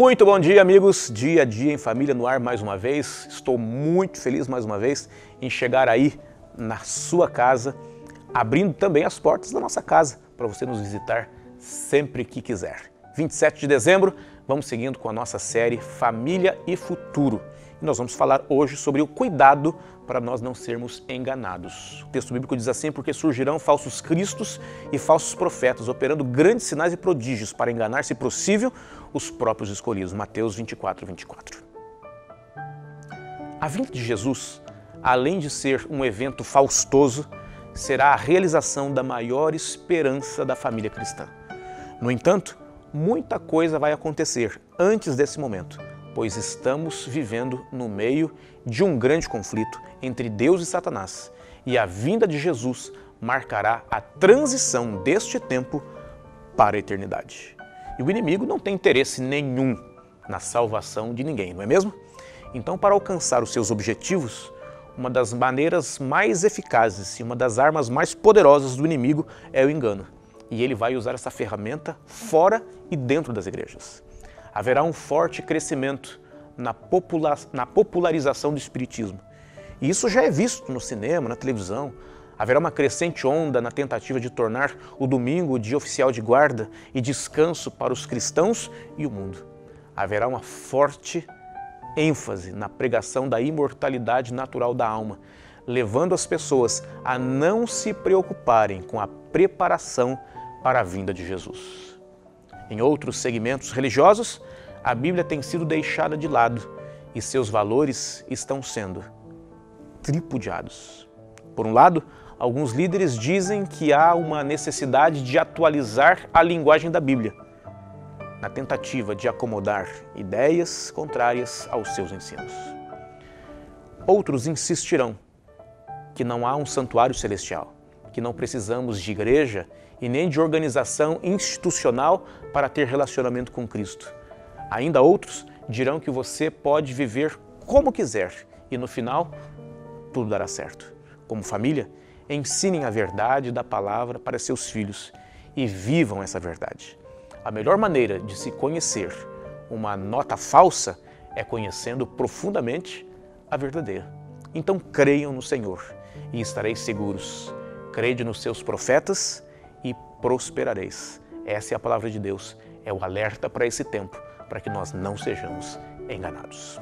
Muito bom dia, amigos. Dia a Dia em Família no ar mais uma vez. Estou muito feliz mais uma vez em chegar aí na sua casa, abrindo também as portas da nossa casa para você nos visitar sempre que quiser. 27 de dezembro, vamos seguindo com a nossa série Família e Futuro. E nós vamos falar hoje sobre o cuidado para nós não sermos enganados. O texto bíblico diz assim: porque surgirão falsos cristos e falsos profetas, operando grandes sinais e prodígios para enganar, se possível, os próprios escolhidos. Mateus 24, 24. A vinda de Jesus, além de ser um evento faustoso, será a realização da maior esperança da família cristã. No entanto, muita coisa vai acontecer antes desse momento, pois estamos vivendo no meio de um grande conflito entre Deus e Satanás, e a vinda de Jesus marcará a transição deste tempo para a eternidade. E o inimigo não tem interesse nenhum na salvação de ninguém, não é mesmo? Então, para alcançar os seus objetivos, uma das maneiras mais eficazes e uma das armas mais poderosas do inimigo é o engano, e ele vai usar essa ferramenta fora e dentro das igrejas. Haverá um forte crescimento na popularização do espiritismo. E isso já é visto no cinema, na televisão. Haverá uma crescente onda na tentativa de tornar o domingo o dia oficial de guarda e descanso para os cristãos e o mundo. Haverá uma forte ênfase na pregação da imortalidade natural da alma, levando as pessoas a não se preocuparem com a preparação para a vinda de Jesus. Em outros segmentos religiosos, a Bíblia tem sido deixada de lado e seus valores estão sendo tripudiados. Por um lado, alguns líderes dizem que há uma necessidade de atualizar a linguagem da Bíblia, na tentativa de acomodar ideias contrárias aos seus ensinos. Outros insistirão que não há um santuário celestial, que não precisamos de igreja e nem de organização institucional para ter relacionamento com Cristo. Ainda outros dirão que você pode viver como quiser e no final tudo dará certo. Como família, ensinem a verdade da palavra para seus filhos e vivam essa verdade. A melhor maneira de se conhecer uma nota falsa é conhecendo profundamente a verdadeira. Então creiam no Senhor e estareis seguros. Crede nos seus profetas e prosperareis. Essa é a palavra de Deus, é o alerta para esse tempo, para que nós não sejamos enganados.